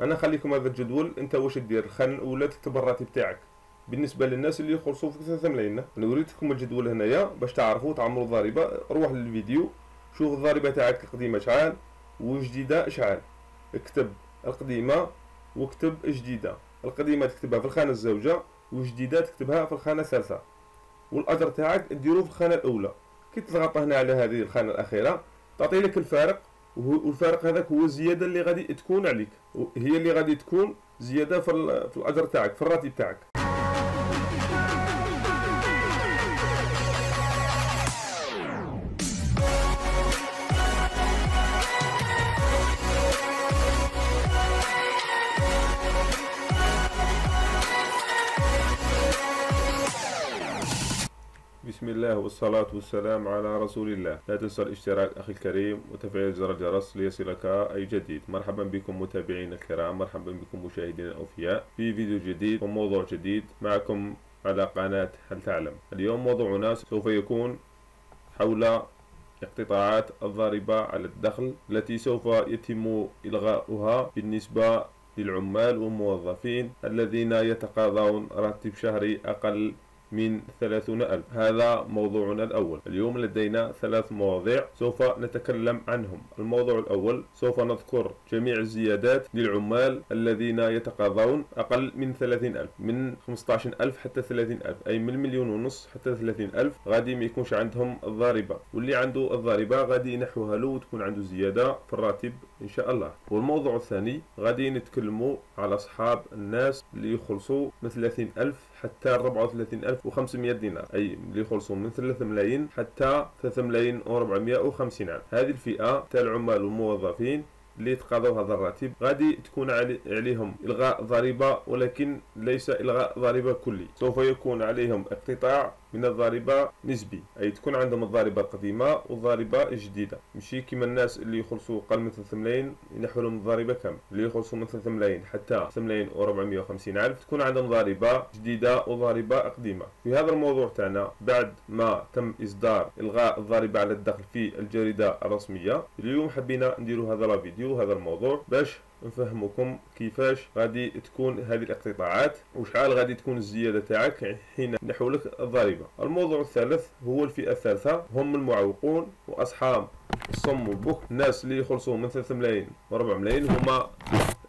انا خليكم هذا الجدول. انت واش دير؟ خان ولا تكتب الراتب تاعك بالنسبه للناس اللي يخلصوا في 3 ملايين. انا وريتكم الجدول هنايا باش تعرفوا تعمروا الضريبه. روح للفيديو شوف الضريبه تاعك القديمه شحال وجديده شحال، اكتب القديمه واكتب جديده. القديمه تكتبها في الخانه الزوجه وجديده تكتبها في الخانه الثالثه، والاجر تاعك ديروه في الخانه الاولى. كي تضغط هنا على هذه الخانه الاخيره تعطي لك الفارق، والفارق هذاك هو الزياده اللي غادي تكون عليك، هي اللي غادي تكون زياده في الاجر تاعك في الراتب تاعك. بسم الله والصلاة والسلام على رسول الله. لا تنسى الاشتراك أخي الكريم وتفعيل زر الجرس ليصلك أي جديد. مرحبا بكم متابعين الكرام، مرحبا بكم مشاهدين الأوفياء في فيديو جديد وموضوع جديد معكم على قناة هل تعلم. اليوم موضوعنا سوف يكون حول اقتطاعات الضريبة على الدخل التي سوف يتم إلغاؤها بالنسبة للعمال والموظفين الذين يتقاضون راتب شهري أقل من 30,000. هذا موضوعنا الأول. اليوم لدينا 3 مواضيع سوف نتكلم عنهم. الموضوع الأول سوف نذكر جميع الزيادات للعمال الذين يتقاضون أقل من 30,000، من 15,000 حتى 30,000، أي من 1.5 مليون حتى 30,000 غادي ما يكونش عندهم الضريبة، واللي عنده الضريبة غادي ينحوها له وتكون عنده زيادة في الراتب إن شاء الله. والموضوع الثاني غادي نتكلموا على أصحاب الناس اللي يخلصوا من 30,000 حتى 34,500 دينار، أي اللي يخلصوا من 3 ملايين حتى 3,450,000. هذه الفئة تاع العمال والموظفين اللي يتقاضوا هذا الراتب غادي تكون عليهم إلغاء ضريبة، ولكن ليس إلغاء ضريبة كلي، سوف يكون عليهم اقتطاع من الضريبة نسبي، أي تكون عندهم الضريبة القديمة والضريبة الجديدة، ماشي كيما الناس اللي يخلصوا أقل من 3 ملايين ينحوا لهم الضريبة كامل. اللي يخلصوا من 3 ملايين حتى 3,450,000 تكون عندهم ضريبة جديدة وضريبة قديمة. في هذا الموضوع تاعنا بعد ما تم إصدار إلغاء الضريبة على الدخل في الجريدة الرسمية، اليوم حبينا نديروا هذا الفيديو هذا الموضوع باش نفهمكم كيفاش غادي تكون هذه الاقتطاعات وشحال غادي تكون الزياده تاعك حين نحو لك الضريبه. الموضوع الثالث هو الفئه الثالثه، هم المعوقون واصحاب الصم والبكم. الناس اللي يخلصوا من 3 ملايين و4 ملايين هما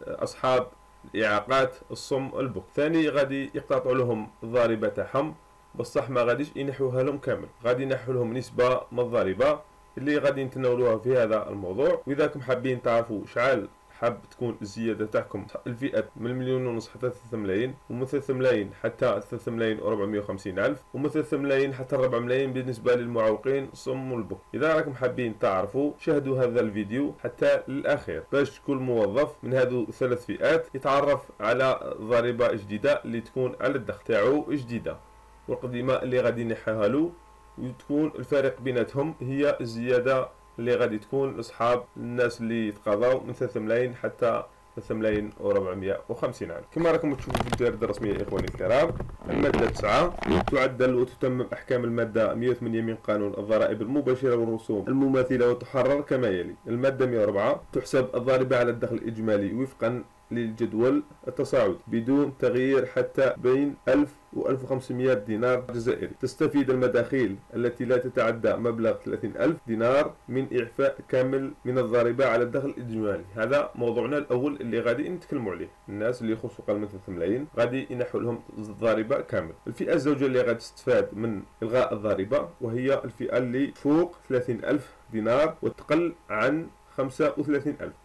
اصحاب الاعاقات الصم والبكم. ثاني غادي يقتطعوا لهم الضريبه تاعهم، بصح ما غاديش ينحوها لهم كامل، غادي ينحوا لهم نسبه من الضريبه اللي غادي نتناولوها في هذا الموضوع. واذا كنتم حابين تعرفوا شحال حاب تكون الزيادة تاعكم الفئة من 1.5 مليون حتى 3 ملايين، ومن 3 ملايين حتى 3,450,000، ومن 3 ملايين حتى 4 ملايين بالنسبة للمعوقين الصم والبكم. إذا راكم حابين تعرفوا شاهدوا هذا الفيديو حتى للأخير باش كل موظف من هذو 3 فئات يتعرف على ضريبة جديدة اللي تكون على الدخل تاعو جديدة، والقديمة اللي غادي نحاها له، وتكون الفارق بيناتهم هي الزيادة اللي غادي تكون اصحاب الناس اللي يتقاضاو من 3 ملايين حتى 3,450,000. كما راكم تشوفوا في الجريدة الرسمية اخواني الكرام، المادة 9 تعدل وتتمم احكام المادة 108 من قانون الضرائب المباشرة والرسوم المماثلة وتحرر كما يلي. المادة 104 تحسب الضريبة على الدخل الاجمالي وفقا للجدول التصاعد بدون تغيير حتى بين 1000 و1500 دينار جزائري. تستفيد المداخيل التي لا تتعدى مبلغ 30,000 دينار من إعفاء كامل من الضريبة على الدخل الإجمالي. هذا موضوعنا الأول اللي غادي نتكلموا عليه. الناس اللي يخلصوا أقل من 3 ملايين غادي ينحوا لهم الضريبة كامل. الفئة الزوجة اللي غادي تستفاد من إلغاء الضريبة وهي الفئة اللي فوق 30,000 دينار وتقل عن 35,000،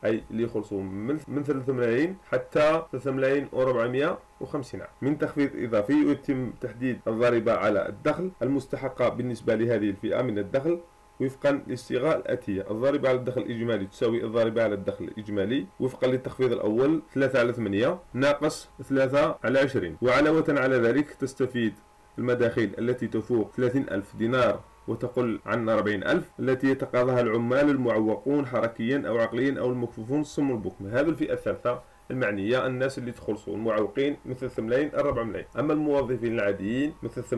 أي اللي يخلصوا من 3 ملايين حتى 3,450,000 من تخفيض إضافي. ويتم تحديد الضريبة على الدخل المستحقة بالنسبة لهذه الفئة من الدخل وفقا للصيغة الآتية. الضريبة على الدخل الإجمالي تساوي الضريبة على الدخل الإجمالي وفقا للتخفيض الأول 3/8 ناقص 3/20. وعلاوة على ذلك تستفيد المداخيل التي تفوق 30,000 دينار وتقل عن 40,000 التي يتقاضاها العمال المعوقون حركيا أو عقليا أو المكفوفون الصم والبكم. هذه الفئة الثالثة المعنية الناس اللي تخلصوا المعوقين من 3 ملايين 4 ملايين. أما الموظفين العاديين من 3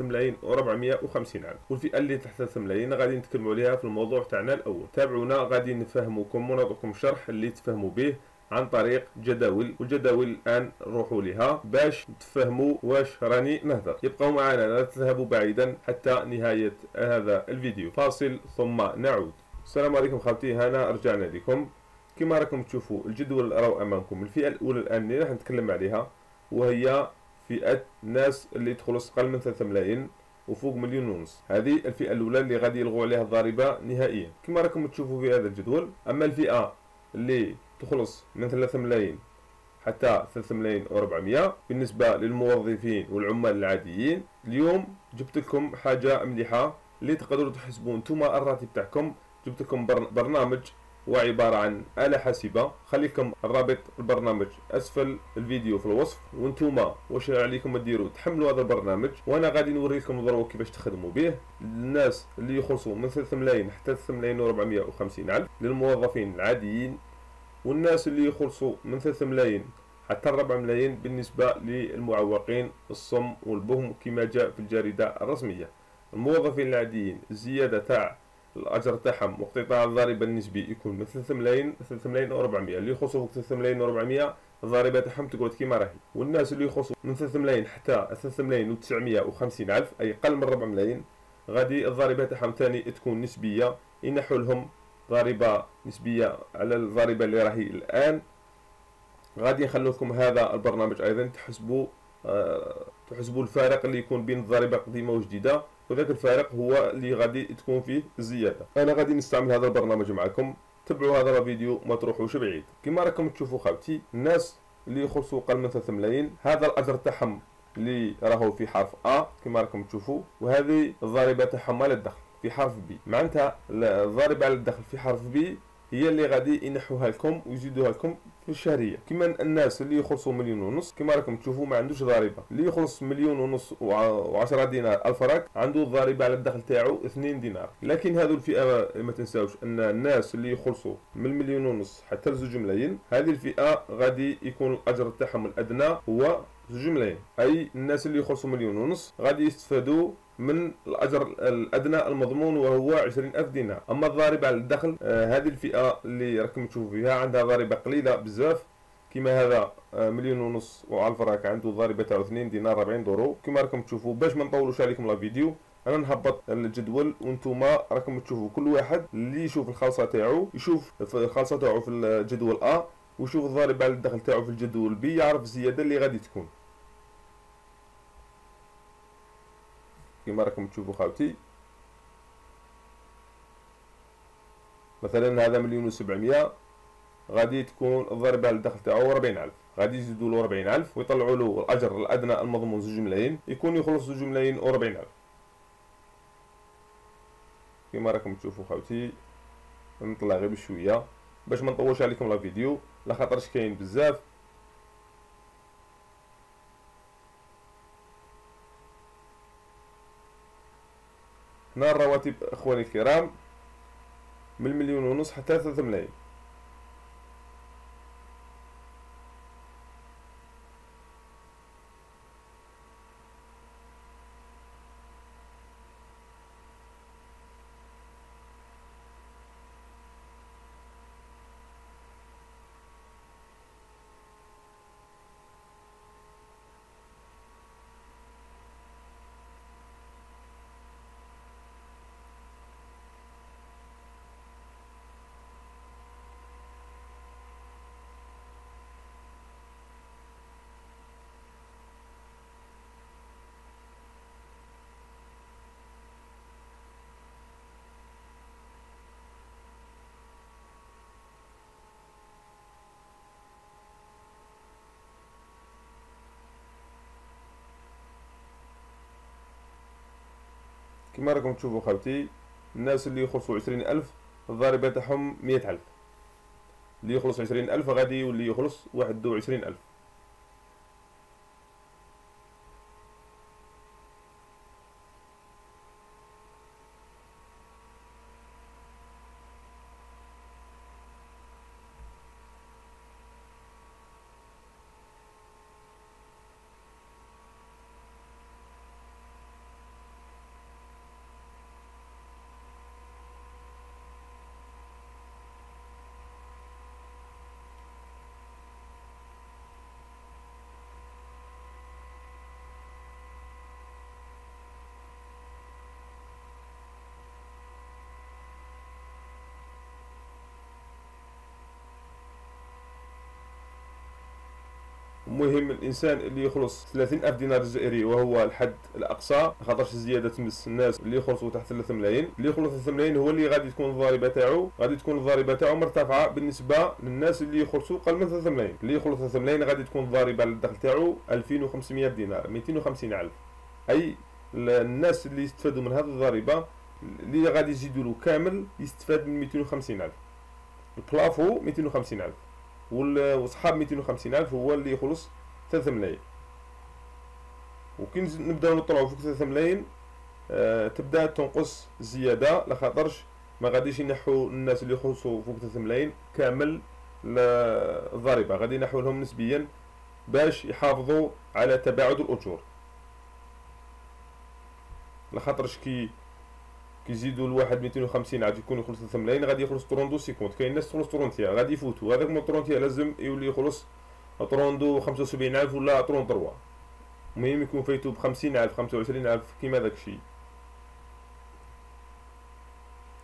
ملايين 450,000. والفئة اللي تحت 3 ملايين غادي نتكلموا عليها في الموضوع تاعنا الأول. تابعونا غادي نفهموكم ونعطيكم شرح اللي تفهموا به عن طريق جداول، والجداول الان نروحوا لها باش تفهموا واش راني نهضر. يبقوا معنا، لا تذهبوا بعيدا حتى نهاية هذا الفيديو. فاصل ثم نعود. السلام عليكم خالتي هنا، رجعنا لكم. كما راكم تشوفوا الجدول اللي راهو امامكم، الفئه الاولى الان اللي راح نتكلم عليها وهي فئه الناس اللي يدخلوا اقل من 3 ملايين وفوق مليون ونص. هذه الفئه الاولى اللي غادي يلغوا عليها الضريبه نهائيا كما راكم تشوفوا في هذا الجدول. اما الفئه اللي تخلص من 3 ملايين حتى 3 ملايين و400 بالنسبه للموظفين والعمال العاديين، اليوم جبت لكم حاجه مليحه اللي تقدروا تحسبوا نتوما الراتب تاعكم. جبت لكم برنامج وعبارة عن آلة حاسبة، خليكم الرابط البرنامج أسفل الفيديو في الوصف. وانتوما واش عليكم ديروا، تحملوا هذا البرنامج وانا غادي نوريكم ضروا كيفاش تخدموا به. الناس اللي يخلصوا من 3 ملايين حتى 3 ملايين و450 ألف للموظفين العاديين، والناس اللي يخلصوا من 3 ملايين حتى 4 ملايين بالنسبة للمعوقين الصم والبهم كما جاء في الجريدة الرسمية. الموظفين العاديين الزيادة تاع الاجر تاعهم واقتطاع الضريبه النسبي يكون من 3 ملايين و400. اللي يخصوا فوق 3 ملايين و400 الضريبه تاعهم تقعد كيما راهي. والناس اللي يخصوا من 3 ملايين حتى 3 ملايين و950 الف اي اقل من 4 ملايين غادي الضريبه تاعهم ثاني تكون نسبيه، ينحوا لهم ضريبه نسبيه على الضريبه اللي راهي الان. غادي نخلو لكم هذا البرنامج ايضا تحسبوا الفارق اللي يكون بين الضريبه القديمه وجديده، وذاك الفارق هو اللي غادي تكون فيه الزياده. انا غادي نستعمل هذا البرنامج معكم، تبعوا هذا الفيديو ما تروحوش بعيد. كما راكم تشوفوا خالتي، الناس اللي يخلصوا اقل من 3 ملايين هذا الاجر تاعهم اللي راهو في حرف ا كما راكم تشوفوا، وهذه الضريبه تاعهم على الدخل في حرف بي. معناتها الضريبه على الدخل في حرف بي هي اللي غادي ينحوها لكم ويزيدوها لكم في الشهريه. كما الناس اللي يخلصوا مليون ونص كما راكم تشوفوا ما عندوش ضريبه. اللي يخلص مليون ونص و10 دينار الفرنك عنده الضريبه على الدخل تاعو 2 دينار. لكن هذو الفئه ما تنساوش ان الناس اللي يخلصوا من مليون ونص حتى ل2 ملايين هذه الفئه غادي يكون الاجر تاعهم الادنى هو 2 ملايين. اي الناس اللي يخلصوا مليون ونص غادي يستفادوا من الاجر الادنى المضمون وهو 20,000 دينار. اما الضريبه على الدخل هذه الفئه اللي راكم تشوفوا فيها عندها ضريبه قليله بزاف. كما هذا مليون ونص وعلى الفراك عنده ضريبه تاع 2 دينار 40 درو كما راكم تشوفوا. باش ما نطولوش عليكم لا فيديو، انا نهبط الجدول وانتوما راكم تشوفوا كل واحد اللي يشوف الخالصه تاعو يشوف الخالصه تاعو في الجدول ا ويشوف الضريبه على الدخل تاعو في الجدول بي، يعرف الزياده اللي غادي تكون. كما راكم تشوفوا خاوتي، مثلا هذا مليون و700 غادي تكون الضريبه على الدخل تاعو 40,000، غادي يزيدوا له 40,000 ويطلعوا له الاجر الادنى المضمون 2 ملايين يكون يخلص 2 ملايين و40,000. كما راكم تشوفوا خاوتي، نطلع غير بشويه باش ما نطولش عليكم لا فيديو لا خاطرش كاين بزاف. هنا الرواتب اخواني الكرام من مليون ونص حتى 3 ملايين. كما راكم تشوفوا خاوتي، الناس اللي يخلصوا 20,000 الضريبه تاعهم 100,000. اللي يخلص 20,000 غادي يولي يخلص 21,000. مهم الانسان اللي يخلص 30000 دينار جزائري وهو الحد الاقصى، خاطرش الزياده تمس الناس اللي يخلصوا تحت 3 ملايين. اللي يخلص 3 ملايين هو اللي غادي تكون الضريبه تاعو، غادي تكون الضريبه تاعو مرتفعه بالنسبه للناس اللي يخلصوا اقل من 3 ملايين. اللي يخلص 3 ملايين غادي تكون الضريبه على الدخل تاعو 2500 دينار 250000. اي الناس اللي يستفادوا من هذه الضريبه اللي غادي يزيدوا له كامل يستفاد من 250000. البلافو 250000 وصحاب 250000 هو اللي يخلص 3 ملايين. وكي نبداو نطلعوا فوق 3 ملايين تبدا تنقص الزياده، لخاطرش ما غاديش ينحوا الناس اللي يخلصوا فوق 3 ملايين كامل الضريبه، غادي ينحوا لهم نسبيا باش يحافظوا على تباعد الاجور، لخاطرش كي يزيدوا الواحد 250 عاد يكون يخلص 3 ملايين غادي يخلص 32 50. كاين ناس تخلص 30 غادي يفوتوا هذاك من 30 لازم يولي يخلص 32 75000 ولا 33. المهم يكون فايتوا ب 50000 25000 كيما داك الشيء.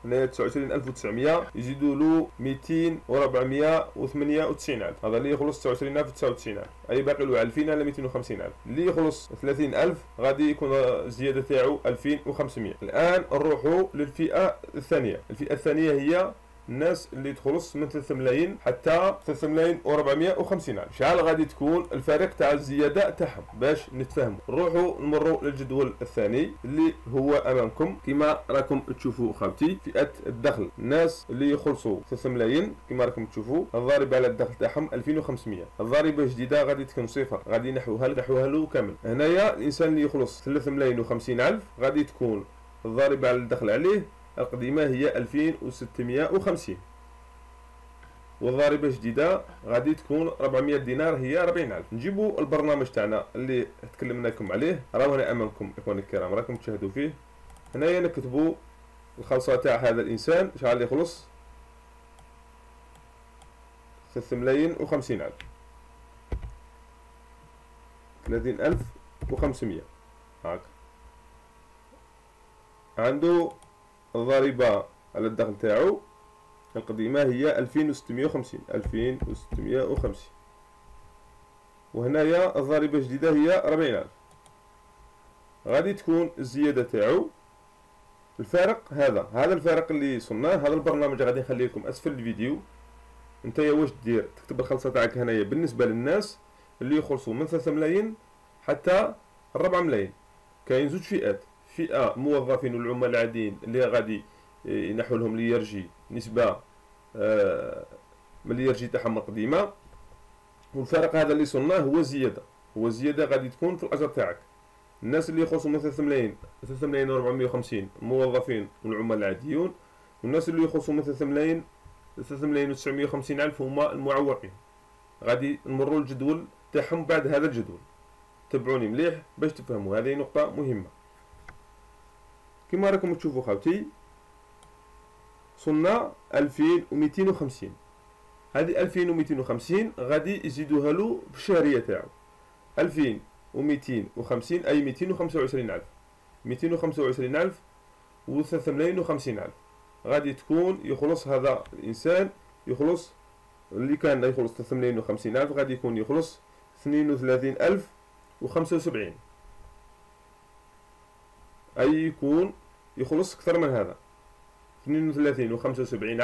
هنايا 29900 يزيدوا له 200 و 498000، هذا اللي يخلص 29000 99000. اي باقي له 2000 على 250000. اللي يخلص 30000 غادي يكون الزياده تاعو 2500. الان نروحوا للفئه الثانيه. الفئه الثانيه هي الناس اللي تخلص من 3 ملايين حتى 3 ملايين و 450000. شحال غادي تكون الفرق تاع الزياده تاعهم باش نتفاهموا؟ نروحوا نمروا للجدول الثاني اللي هو امامكم كما راكم تشوفوا خالتي. فئه الدخل الناس اللي يخلصوا 3 ملايين كما راكم تشوفوا الضريبه على الدخل تاعهم 2500. الضريبه الجديده غادي تكون صفر، غادي نحوها له كامل. هنايا الانسان اللي يخلص 3 ملايين و 50000 غادي تكون الضريبه على الدخل عليه القديمة هي 2650، والضريبة الجديدة غادي تكون 400 دينار هي 40000. نجيبوا البرنامج تاعنا اللي تكلمنا لكم عليه، راهو هنا امامكم اخواني الكرام راكم تشاهدوا فيه. هنايا نكتبوا الخلصة تاع هذا الانسان شحال اللي يخلص 3 ملايين و 50000 30500. هاك عنده الضريبة على الدخل تاعو القديمة هي 2650. وهنايا الضريبة الجديدة هي 40000. غادي تكون الزيادة تاعو الفارق هذا الفارق اللي صناه. هذا البرنامج غادي نخليه لكم اسفل الفيديو. نتايا واش دير؟ تكتب الخلصة تاعك هنايا بالنسبة للناس اللي يخلصوا من 3 ملايين حتى 4 ملايين. كاين زوج فئات، فئة موظفين والعمال العاديين اللي غادي ينحو لهم اليرجي نسبة من اليرجي تاعهم القديمة، والفرق هذا اللي صناه هو زيادة، غادي تكون في الأجر تاعك. الناس اللي يخلصوا من 3 ملايين و450 الموظفين والعمال العاديون، والناس اللي يخلصوا من 3 ملايين و950 ألف هما المعوقين. غادي نمروا الجدول تاعهم بعد هذا الجدول، تبعوني مليح باش تفهموا، هذه نقطة مهمة. كما راكم تشوفوا خاوتي صنع 2250. هذه 2250 غادي يزيدوها له بالشهريه تاعو 2250 اي 225000 و 3 ملايين و 50000. غادي تكون يخلص هذا الانسان يخلص اللي كان يخلص 3 ملايين و 50000 غادي يكون يخلص 32075 اي يكون يخلص اكثر من هذا 32 و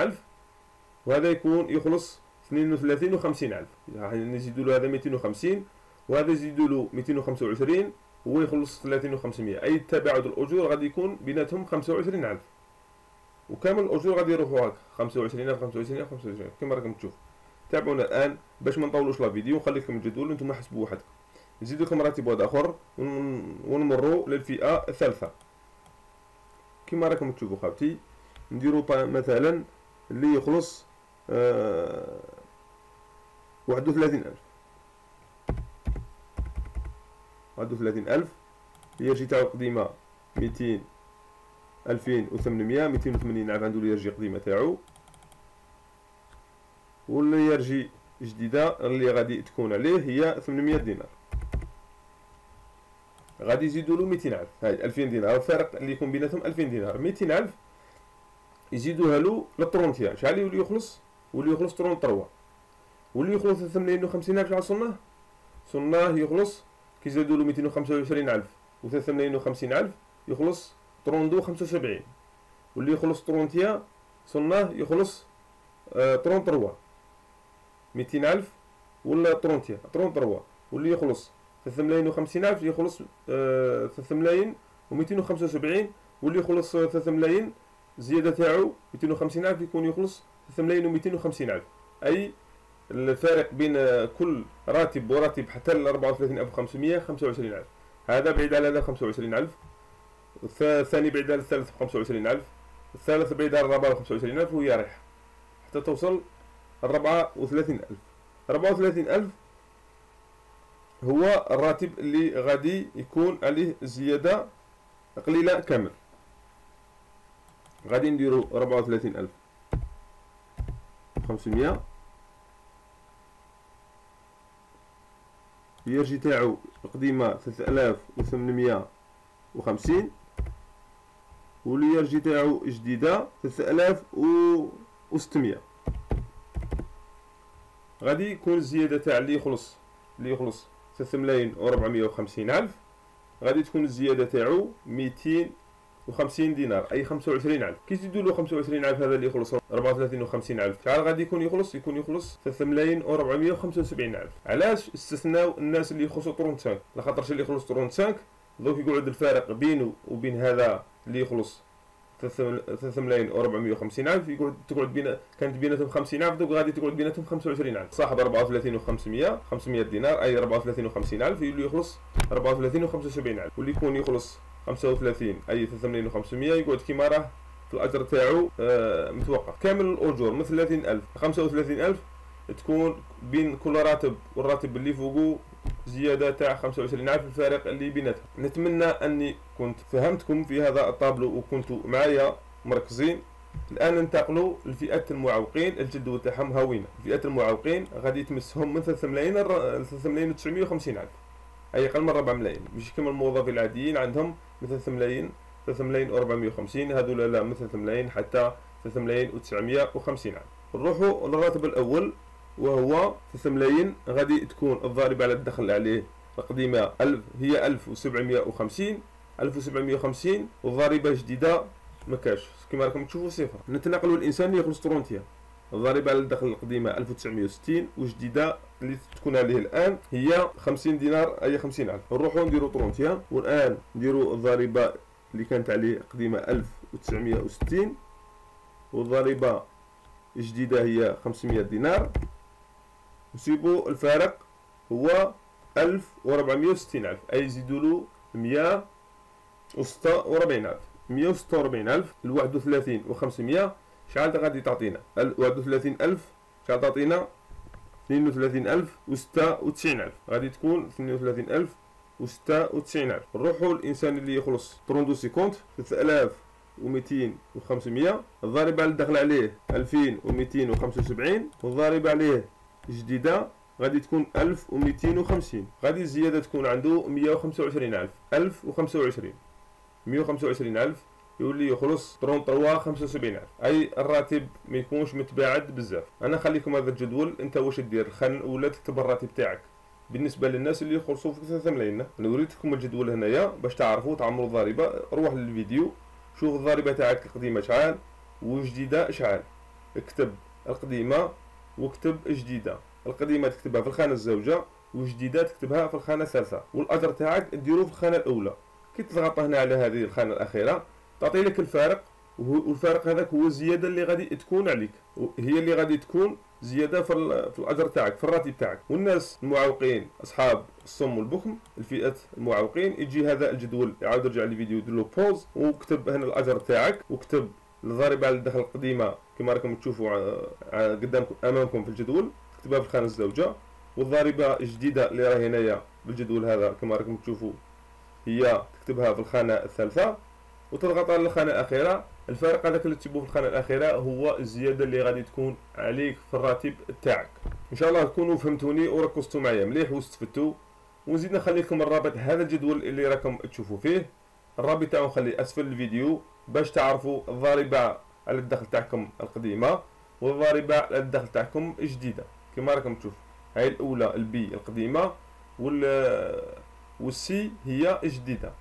75000، وهذا يكون يخلص 32 و 50000. يعني نزيدوا له هذا 250 وهذا يزيدوا له 225 وهو يخلص 30 و 500. اي تباعد الاجور غادي يكون بيناتهم 25000 وكامل الاجور غادي يروحوا هكا 25000 كما راكم تشوف. تابعونا الان باش ما نطولوش لا فيديو، نخلي لكم الجدول وانتم حسبوا وحدكم. نزيد لكم راتب واحد اخر ونمروا للفئه الثالثه. كما راكم تشوفوا خاوتي نديروا مثلا اللي يخلص 31000 اليرجي تاعو القديمه 2800 280 عنده اليرجي القديمه تاعو، واليرجي الجديده اللي غادي تكون عليه هي 800 دينار غادي يزيدوا له 200000. هاي 2000 دينار الفارق اللي يكون بيناتهم 2000 دينار 200000 يزيدوها له ل 30. شحال يولي يخلص 33. واللي يخلص 3 ملايين و 50000 شحال صناه ثم يخلص كي زادوا له 225 ألف و 350 ألف يخلص 32 75، واللي يخلص 31 ثم يخلص 33 200 ألف ولا 33 واللي يخلص 350 ألف يخلص 3 ملايين و 275، واللي يخلص 3 ملايين زيادة تاعو 250 ألف يكون يخلص 3 ملايين و 250 ألف. أي الفارق بين كل راتب وراتب حتى ل 34,500 25 ألف. هذا بعيد على هذا 25 ألف، الثاني بعيد على الثالث 25 ألف، الثالث بعيد على الرابع 25 ألف، وهي رايحة حتى توصل 34,000. 34,000 هو الراتب اللي غادي يكون عليه زيادة قليلة كامل، غادي نديرو 34,500 يرجي تاعو القديمة 3,850، واللي يرجي تاعو جديدة 3,600. غادي يكون الزيادة تاع اللي يخلص 3,450,000 غادي تكون الزيادة تاعو 250 دينار، أي 25 ألف. كي تزيدوا له 25 ألف، هذا اللي يخلص 34,500,000 شحال غادي يكون يخلص 3,475,000. علاش استثناو الناس اللي يخلصوا 35؟ لخاطرش اللي يخلص 35 دوك يقعد الفارق بينه وبين هذا اللي يخلص 3,450,000 كانت بيناتهم 50 ألف، دوك غادي تقعد بيناتهم 25 ألف. صاحب 34,500 500 دينار، أي 34,500,000 اللي يخلص 34,75,000، واللي يكون يخلص 35 أي 3,500 يقعد كيما راه في الأجر تاعو متوقف. كامل الأجور من 30 ألف 35 ألف تكون بين كل راتب والراتب اللي فوقو زيادة تاع 25 ألف، الفارق اللي بيناتها. نتمنى أني كنت فهمتكم في هذا الطابلو وكنتوا معايا مركزين. الآن ننتقلوا لفئة المعوقين الجد والتحم هاوينا. فئة المعوقين غادي يتمسهم من 3,950,000، أي أقل من 4 ملايين، مش كما الموظفين العاديين عندهم من 3,450,000، هذول لا، من 3 ملايين حتى 3,950,000. نروحوا للراتب الأول وهو 3 ملايين، غادي تكون الضريبة على الدخل عليه القديمة هي 1,750 1,750 والضريبة الجديدة مكاش كما راكم تشوفوا صفر. نتناقلوا الإنسان اللي يخلص 30، الضريبة على الدخل القديمة 1960 وجديدة اللي تكون عليه الآن هي 50 دينار أي 50 ألف. نروحوا نديرو 30 والآن نديرو الضريبة اللي كانت عليه قديمة 1960 والضريبة الجديدة هي 500 دينار، نسيبو الفارق هو 1,460,000، أي يزيدوا له 146 ألف. 146 ألف الواحد وثلاثين و500 شحال غادي تعطينا؟ 31 ألف شحال تعطينا؟ 32,096 ألف، غادي تكون 32,096 ألف. نروحوا للإنسان اللي يخلص 32 3,250، الضريبة على الدخل عليه 2,275 والضريبة عليه جديدة غادي تكون 1,250، غادي الزيادة تكون عنده 125 ألف 125 ألف يولي يخلص 33,75 ألف، أي الراتب ما يكونش متباعد بزاف. أنا خليكم هذا الجدول، أنت واش دير؟ خل ولا تكتب الراتب تاعك بالنسبة للناس اللي يخلصوا في 3 ملايين. أنا وريتكم الجدول هنايا باش تعرفوا تعمروا الضريبة. روح للفيديو شوف الضريبة تاعك القديمة شحال وجديدة شحال، اكتب القديمة واكتب جديدة. القديمة تكتبها في الخانة الزوجة وجديدة تكتبها في الخانة الثالثة، والأجر تاعك ديروه في الخانة الأولى. كي تضغط هنا على هذه الخانة الأخيرة تعطي لك الفارق، والفارق هذاك هو الزيادة اللي غادي تكون عليك، هي اللي غادي تكون زيادة في الأجر تاعك في الراتب تاعك. والناس المعوقين أصحاب الصم والبكم، الفئة المعوقين، يجي هذا الجدول يعاود يرجع للفيديو يدير له بوز وكتب هنا الأجر تاعك وكتب الضريبة على الدخل القديمة كما راكم تشوفوا قدامكم أمامكم في الجدول، تكتبها في الخانة الزوجة. والضريبة الجديدة اللي راهي هنايا بالجدول هذا كما راكم تشوفوا هي تكتبها في الخانة الثالثة وتضغط على الخانة الأخيرة. الفارق هذاك اللي تشوفوه في الخانة الأخيرة هو الزيادة اللي غادي تكون عليك في الراتب تاعك. إن شاء الله تكونوا فهمتوني وركزتوا معايا مليح واستفدتوا، ونزيد نخلي لكم الرابط هذا الجدول اللي راكم تشوفوا فيه، الرابط تاعو نخليه أسفل الفيديو باش تعرفوا الضريبة على الدخل تاعكم القديمة والضريبة على الدخل تاعكم الجديدة كما راكم تشوفوا. هاي الأولى البي القديمة والسي هي جديده.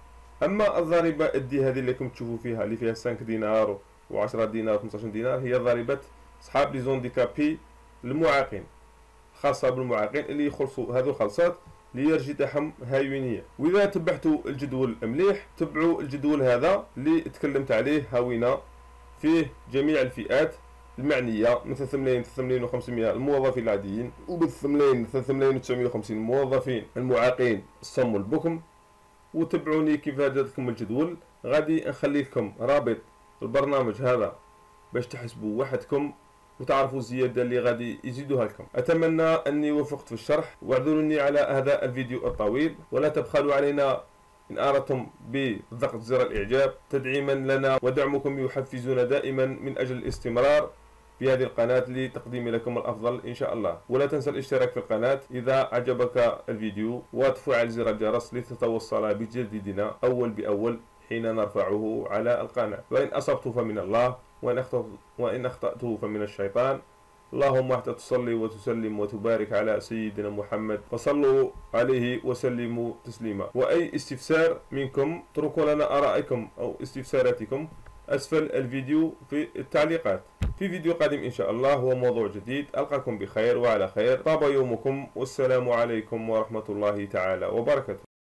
اما الضريبه الدي هذه اللي راكم تشوفوا فيها اللي فيها 5 دينار و10 دينار و15 دينار هي ضريبه اصحاب لي زونديكابي المعاقين، خاصه بالمعاقين اللي يخلصوا هذو الخلصات اللي يرجتهم هاوينيه. واذا تبعتوا الجدول مليح، تبعوا الجدول هذا اللي تكلمت عليه هاوينا، فيه جميع الفئات المعنيه من 3 ملايين و500 الموظفين العاديين، وب 3 ملايين و950 الموظفين المعاقين الصم والبكم. وتبعوني كيف جاتكم الجدول، غادي نخلي لكم رابط البرنامج هذا باش تحسبوا وحدكم وتعرفوا الزياده اللي غادي يزيدوها لكم. اتمنى اني وفقت في الشرح، واعذروني على هذا الفيديو الطويل، ولا تبخلوا علينا إن أردتم بضغط زر الإعجاب تدعيما لنا، ودعمكم يحفزنا دائما من أجل الاستمرار في هذه القناة لتقديم لكم الأفضل إن شاء الله. ولا تنسى الاشتراك في القناة إذا عجبك الفيديو، وتفعل زر الجرس لتتوصل بجديدنا أول بأول حين نرفعه على القناة. وإن أصبت فمن الله، وإن أخطأت فمن الشيطان. اللهم حتى تصلي وتسلم وتبارك على سيدنا محمد، فصلوا عليه وسلموا تسليما. وأي استفسار منكم اتركوا لنا آرائكم أو استفساراتكم أسفل الفيديو في التعليقات. في فيديو قادم إن شاء الله هو موضوع جديد. ألقاكم بخير وعلى خير، طاب يومكم، والسلام عليكم ورحمة الله تعالى وبركاته.